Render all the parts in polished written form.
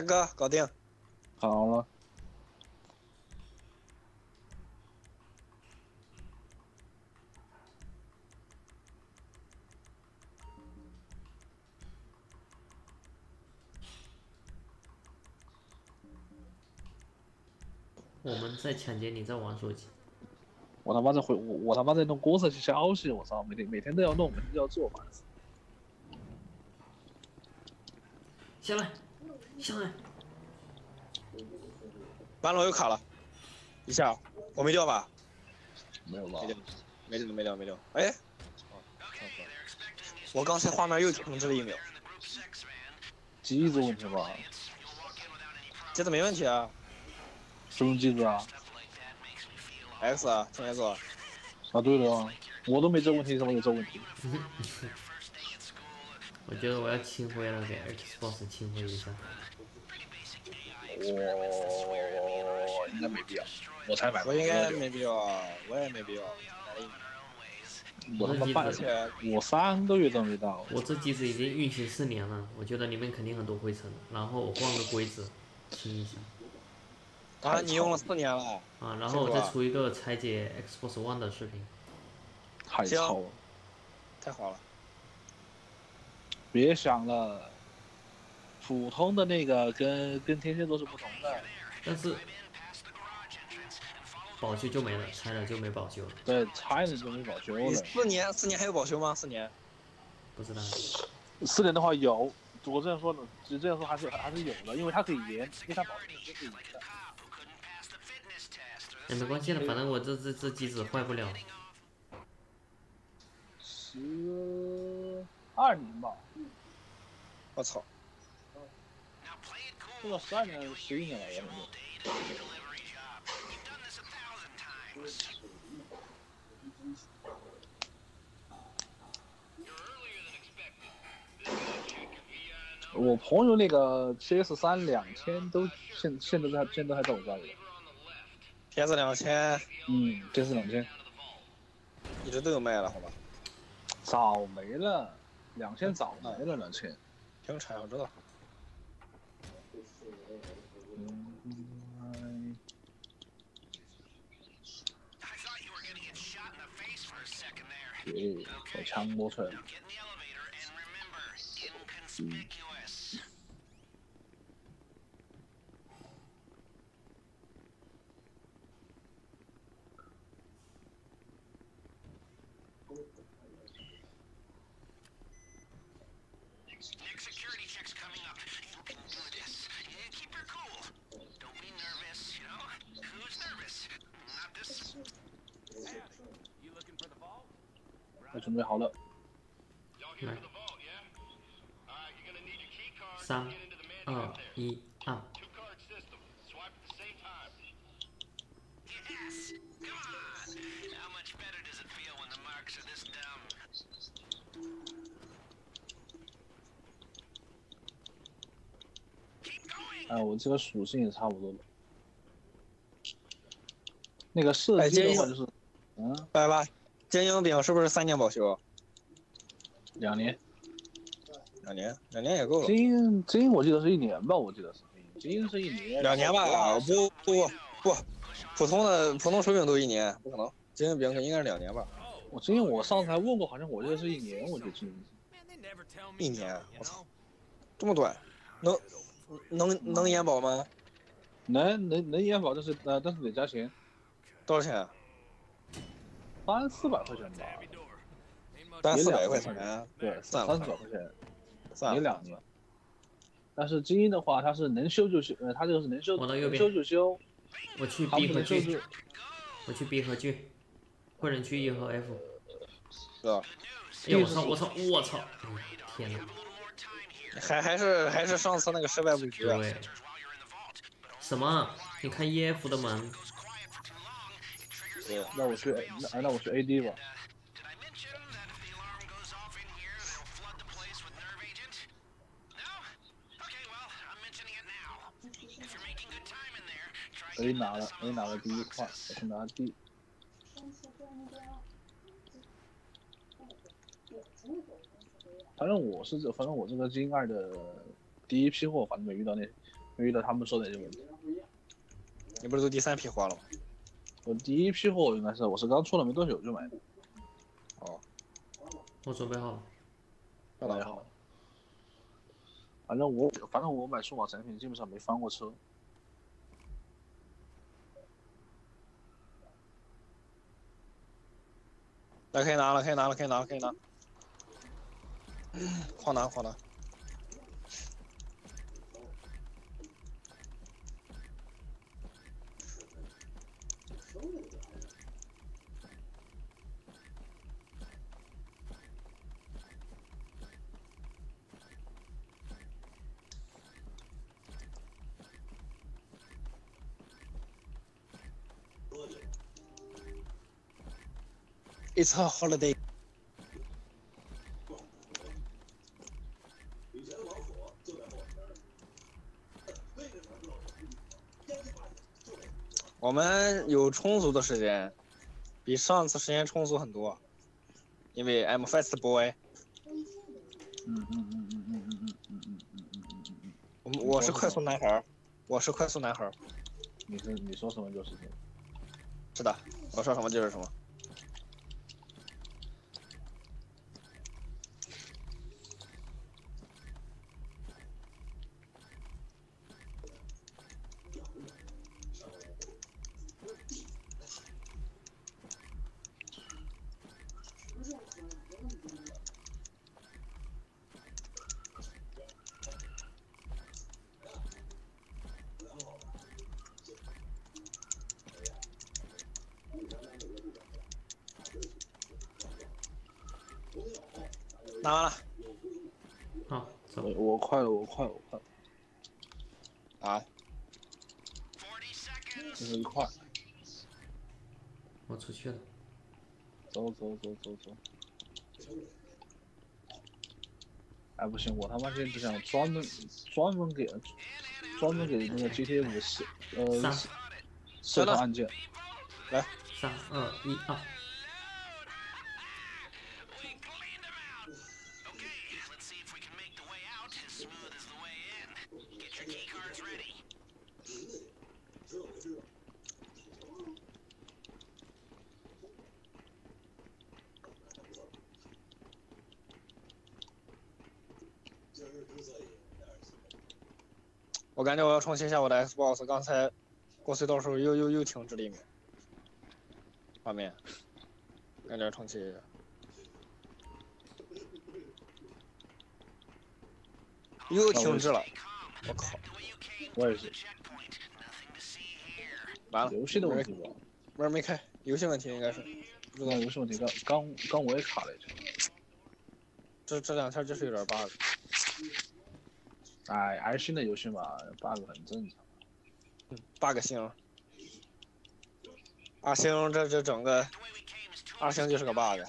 德哥搞定。好了。我们在抢劫，你在玩手机。我他妈在回，我他妈在弄公司去消息，我操，每天都要弄，每天都要做嘛。 下来，下来！马龙又卡了，一下，我没掉吧？没有吧？没掉。哎，我刚才画面又停滞了一秒，机子问题吧？机子没问题啊。什么机子啊 ？X 啊，听 S 啊。啊，对了啊，我都没这问题，怎么有这问题？我觉得我要清灰了，给 Xbox 清灰一下。我应该没必要，我才买。我应该没必要，我也没必要。我他妈半天，我3个月都没到。我这机子已经运行4年了，我觉得里面肯定很多灰尘，然后我换个规则清一下。啊，你用了4年了。啊，然后我再出一个拆解 Xbox One 的视频。太糙了，太滑了。 别想了，普通的那个跟天蝎座是不同的，但是保修就没了，拆了就没保修了。对，拆了就没保修了。4年还有保修吗？4年？不知道。4年的话有，我这样说呢，这样说还是有的，因为它可以延，因为它保修是可以延的。也没关系了，反正我这机子坏不了。12年吧，我操！做了12年、11年了也没有。我朋友那个 PS32000都现在还在我家里。PS 2000，嗯， PS 2000，一直都有卖了，好吧？早没了。 2000早没了，2000。停产我知道。对，我枪摸出来了。我准备好了。来，3、2、1，按。哎，我这个属性也差不多了。那个设计的话就是，嗯，拜拜。 煎饼饼是不是3年保修？2年，2年也够了。金我记得是1年吧，我记得是金是1年。2年吧，不，普通手柄都1年，不可能。煎饼饼应该是2年吧。我金我上次还问过，好像我记得是1年，我就记得。1年，我操，这么短，能延保吗？能延保，但是得加钱。多少钱？300、400块钱吧，300、400块钱，对，300、400块钱，没2年。但是精英的话，它是能修就修，它这个是能修就修。我去 B 和 G， 或者去 E 和 F。是啊。哎我操！天哪！还是上次那个失败布局。对。什么？你看 E F 的门。 那我去 AD 吧。A 拿了第一块，我去拿 D。反正我这个精英2的第一批货，反正没遇到那遇到他们说的这个问题。你不是都第三批花了吗？我第一批货应该是，我是刚出了没多久就买的。哦，我准备好了，要来好。反正我买数码产品基本上没翻过车。 来，可以拿了，可以拿了，可以拿了，可以拿！狂拿，狂拿！It's a holiday. 我们有充足的时间，比上次时间充足很多，因为 I'm fast boy。我是快速男孩，我是快速男孩。你说什么就是什么。是的，我说什么就是什么。 拿完了，啊，我快了！啊，这是一块。我出去了，走。哎，不行，我他妈现在想专门给那个 GTA 5社团案件，来，3、2、1、2。 我感觉我要重新一下我的 Xbox， 刚才过隧道时候又停止了一秒，画面，感觉要重启一下。又停止了，我靠！我也是。完了，游戏的问题吧？门没开，游戏问题应该是。不知道游戏问题，刚我也卡了一下。这两天就是有点 bug。 哎，还是新的游戏嘛 ，bug 很正常。bug 星，二星这整个，二星就是个 bug。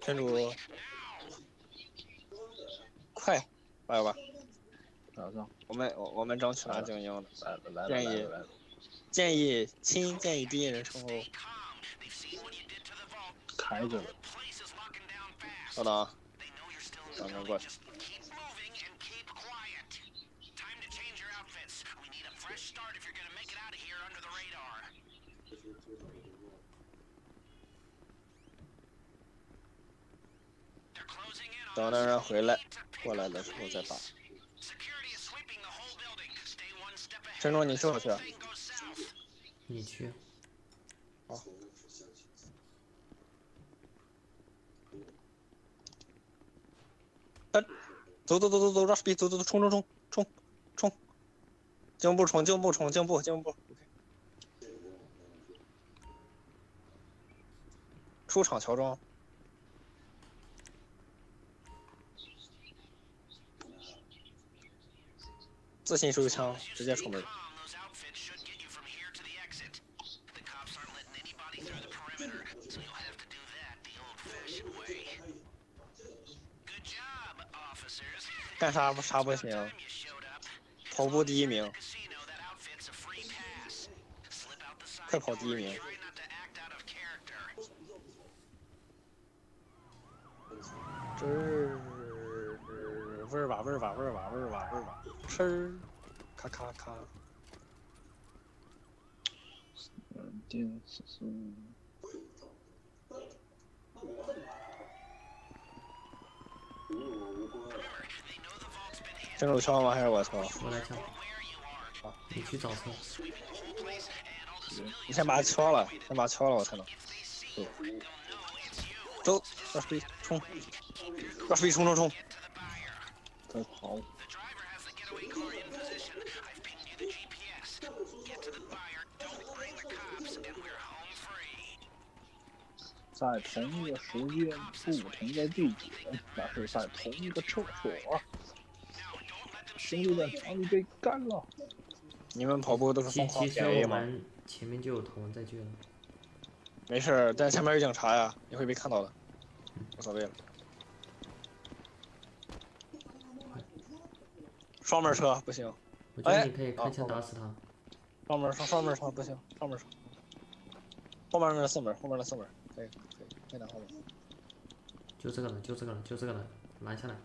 真主，快，来吧，早上，我们争取拿精英的，建议亲建议第一人称呼，开着了。 稍等啊，咱们过去。等那人回来，过来的时候再打。陈忠，你去不去？你去。好。 走，拉手臂，走，冲！进步！出场乔装。自信手枪，直接出门。 干啥不行，跑步第一名，快跑第一名！这。哇味儿哇味儿哇味儿哇味儿哇，吃，咔咔咔。2点45。这手枪吗？还是我操？我来枪。啊，你去找枪。你先把它敲了，先把它敲了，我才能。走，抓飞冲，抓飞冲冲冲！快跑！在同一个时间，不同的地点，但是在同一个厕所。兄弟们，把你被干了！你们跑步都是疯狂便宜吗？前面就有同在聚了。没事，但前面有警察呀，你会被看到的，无所谓了。双门车不行，我觉得你可以开枪打死他。双门车不行，双门车。后面那4门，后面那4门，可以，快点后面。就这个人，拦下来。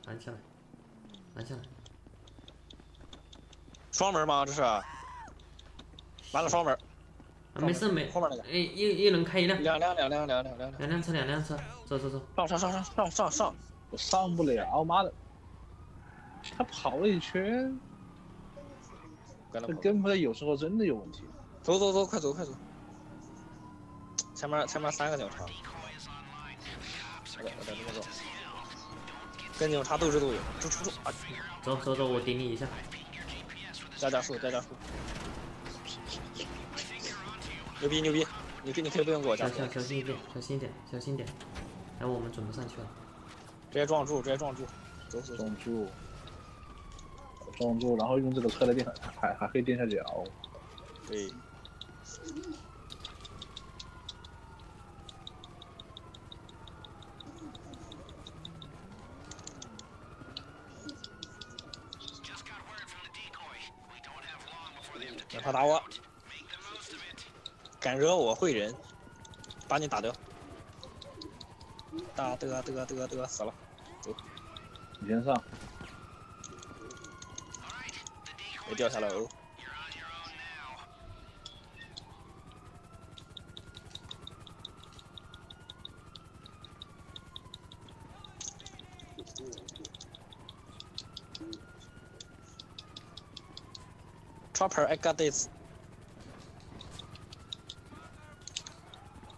双门吗？这是？完了，双门。啊，没事没。后面那个。一人开1辆。2辆。2辆车，走。上！我上不了，妈的！他跑了一圈。这跟不上，有时候真的有问题。走，快走！前面3个警察，我在这边走，跟警察斗智斗勇，出啊！走，我顶你一下，加速，牛逼！你可以不用给我加速，小心一点，哎，我们准备上去了，直接撞住，走，撞住，然后用这个车来垫，还可以垫下脚，对。他打我，敢惹我会人，把你打掉。打，死了，走。你先上，别掉下来哦。Chopper, I got this。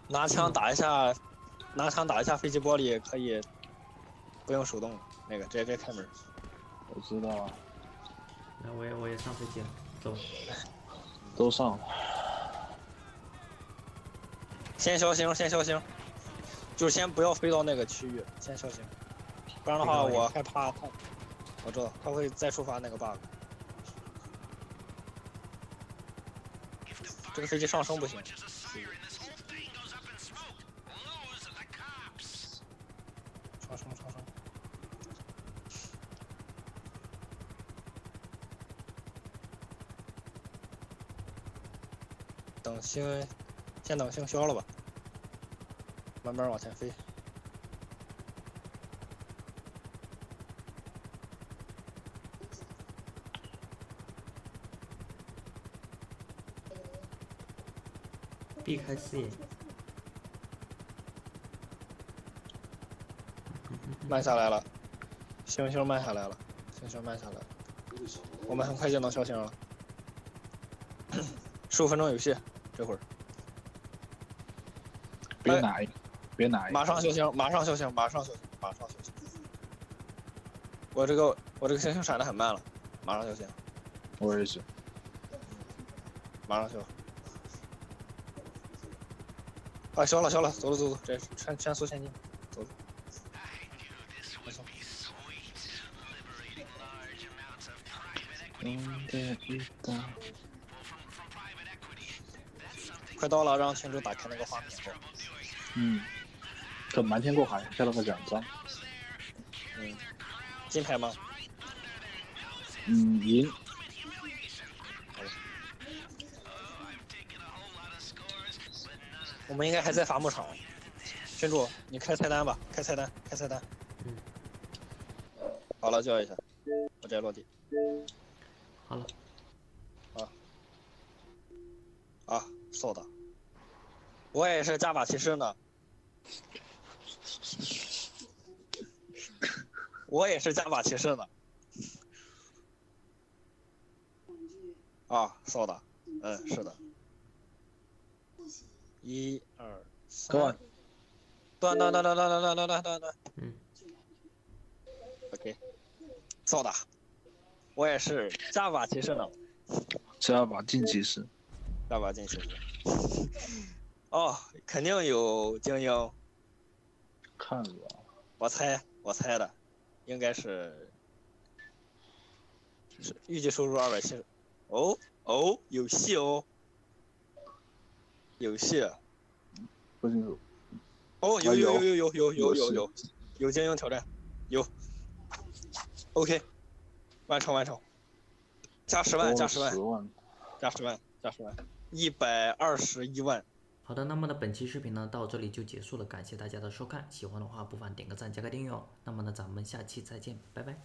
拿枪打一下飞机玻璃可以，不用手动，那个直接开门。我知道啊。那我也上飞机了，走。都上了。先消停，就是先不要飞到那个区域，先消停，不然的话我害怕他。我知道他会再触发那个 bug。这个飞机上升不行。上升。先等星消了吧，慢慢往前飞。避开视野，慢下来了，星星慢下来了，我们很快就能消停了。15分钟有戏，这会儿。别拿一个。马上消停。我这个星星闪得很慢了，马上消停。我也是。马上消。啊，消了，走，这全速前进，走。快到了，让群主打开那个画面。可瞒天过海，下了个2张。金牌吗？赢。我们应该还在伐木场，群主，你开菜单吧，开菜单。好了，叫一下。我直接落地。好了。啊，送的。我也是加码骑士呢。我也是加码骑士呢。啊，送的。嗯，是的。一二三。Go on。断。嗯。OK。 造的，我也是加把骑士呢，加把进骑士，加把进骑士。哦，肯定有精英。看过。我猜的，应该是预计收入270。哦，有戏哦，有戏。不清楚。哦，有精英挑战，有。 OK， 完成，加10万，121万。好的，那么呢，本期视频呢到这里就结束了，感谢大家的收看，喜欢的话不妨点个赞，加个订阅哦。那么呢，咱们下期再见，拜拜。